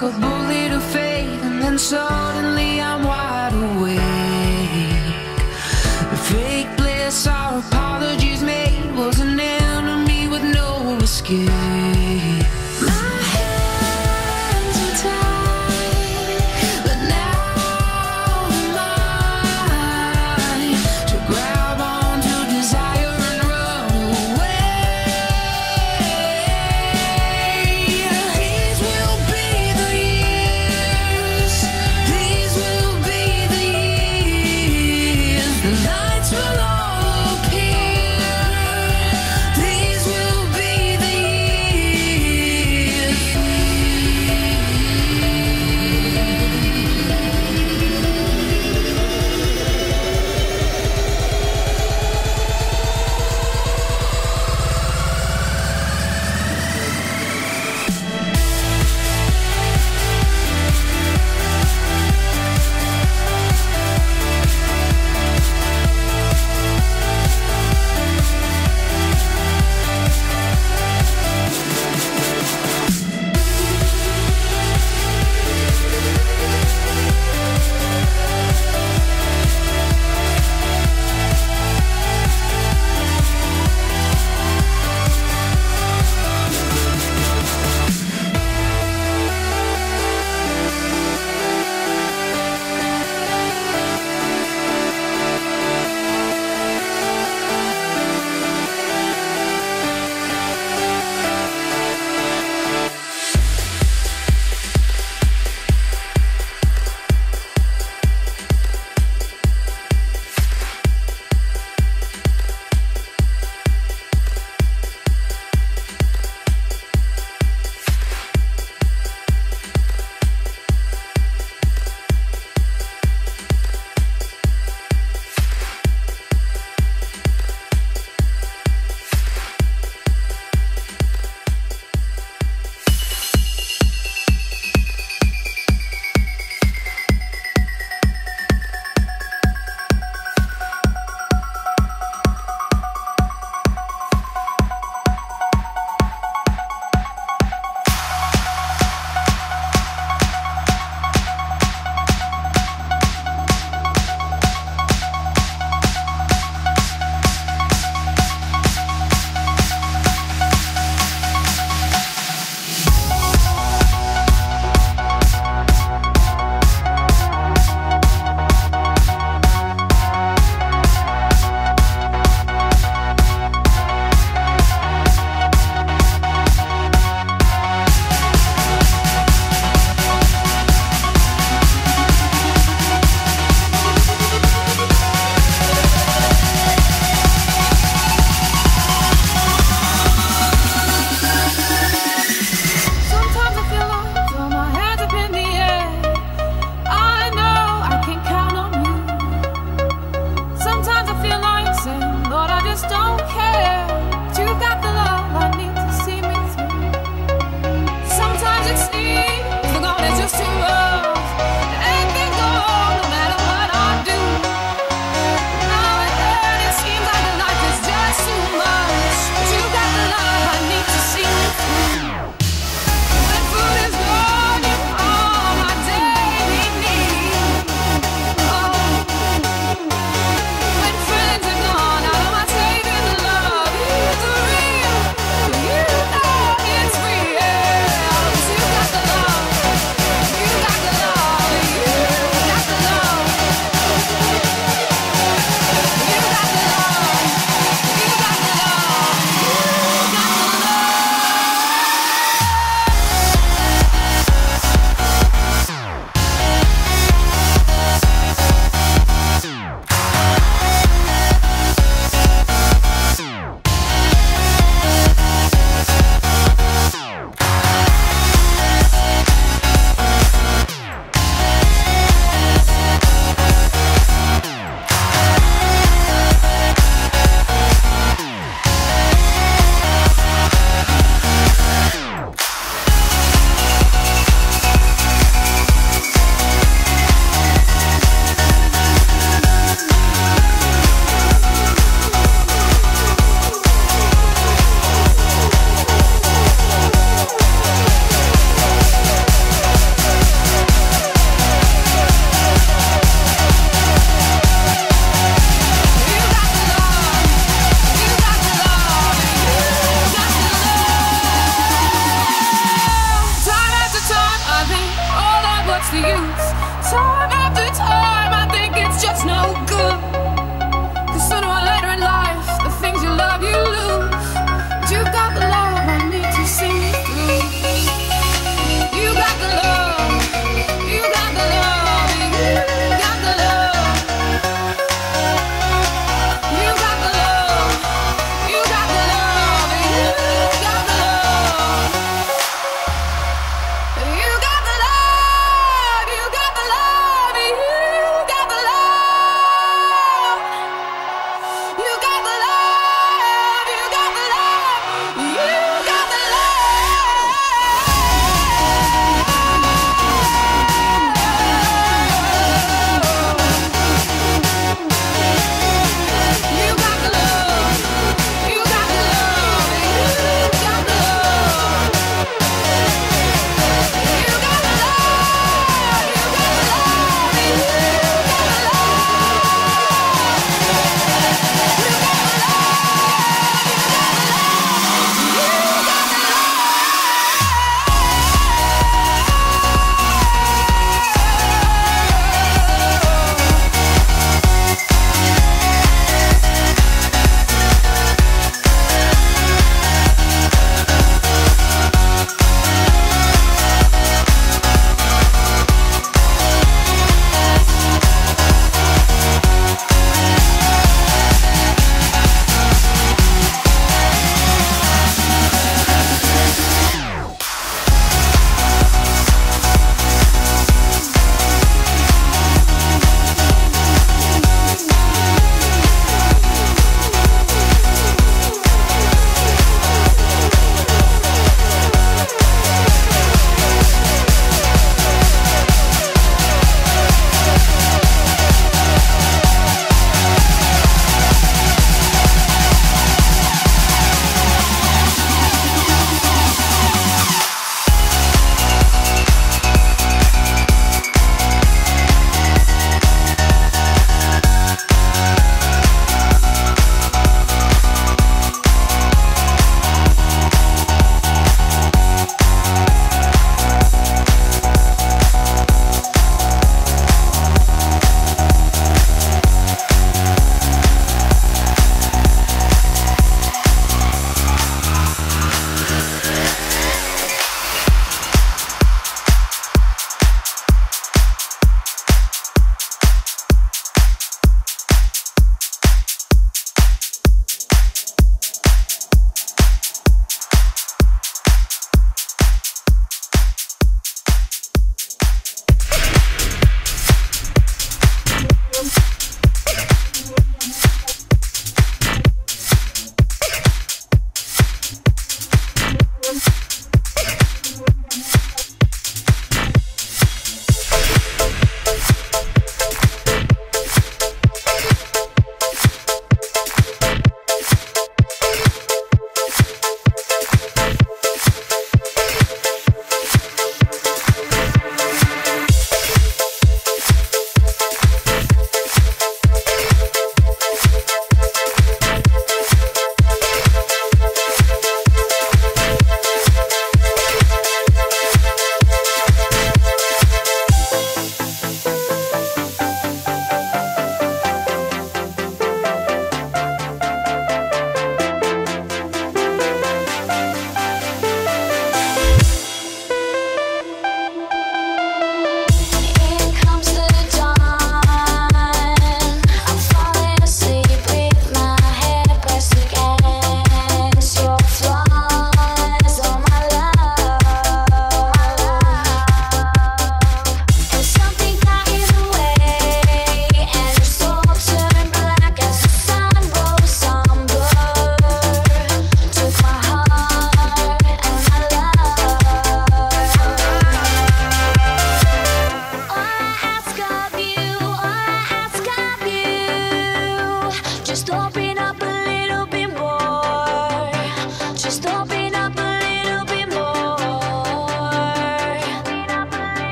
struggled boldly to faith, and then suddenly I'm wide awake. The fake bliss our apologies made was an enemy with no escape.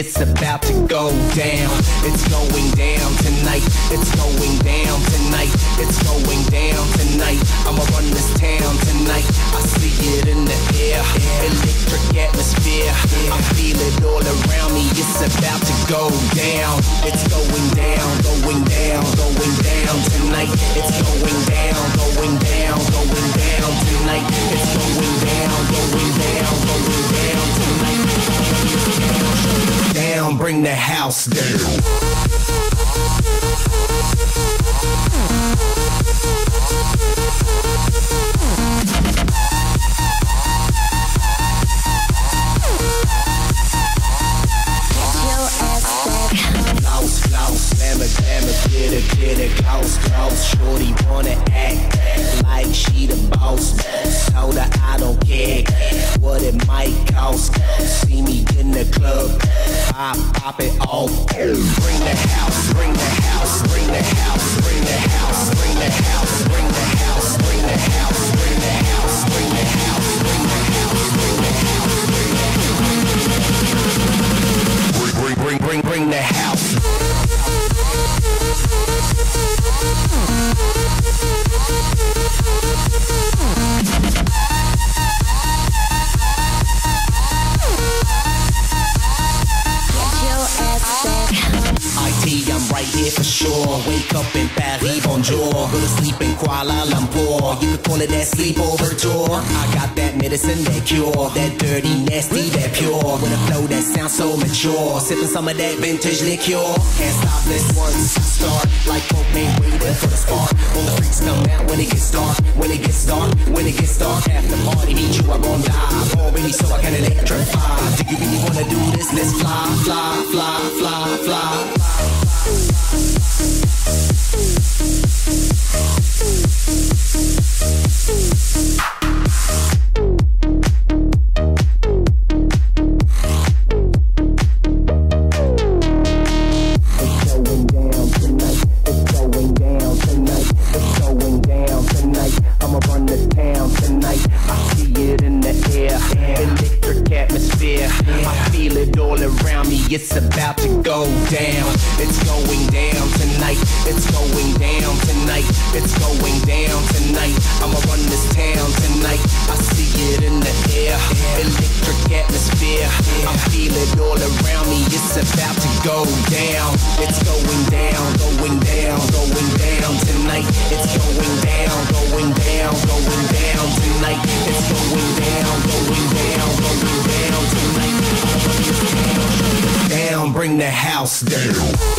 It's about to go down. It's going down tonight. It's going down tonight. It's going down tonight. I'ma run this town tonight. I see it in the air, electric atmosphere. I feel it all around me. It's about to go down. It's going down, going down, going down tonight. It's going down, going down, going down tonight. It's going down, going down, going down tonight. Down, bring the house down. Get it, close, shorty wanna act like she the boss, told her I don't care what it might cost, see me in the club, I pop it off, bring the house, bring the house, bring the house, bring the house, bring the house, bring the house, bring the house, bring the house, bring the house, bring the house, bring the house, bring the house, bring the house. For sure, wake up in Paris, bonjour. Go to sleep in Kuala Lumpur. You can call it that sleepover tour. I got that medicine, that cure, that dirty, nasty, that pure. With a flow that sounds so mature, sipping some of that vintage liqueur. Can't stop this once I start, like propane waiting for the spark. All the freaks come out when it gets dark, when it gets dark, when it gets dark. After party, meet you, I'm on live already, so I can electrify. Do you really wanna do this? Let's fly, fly, fly, fly, fly, fly. It's about to go down. It's going down tonight. It's going down tonight. It's going down tonight. I'ma run this town tonight. I see it in the air, electric atmosphere. I feel it all around me. It's about to go down. It's going down, going down, going down tonight. It's going down, going down, going down tonight. It's going down, going down, going down tonight. Bring the house down.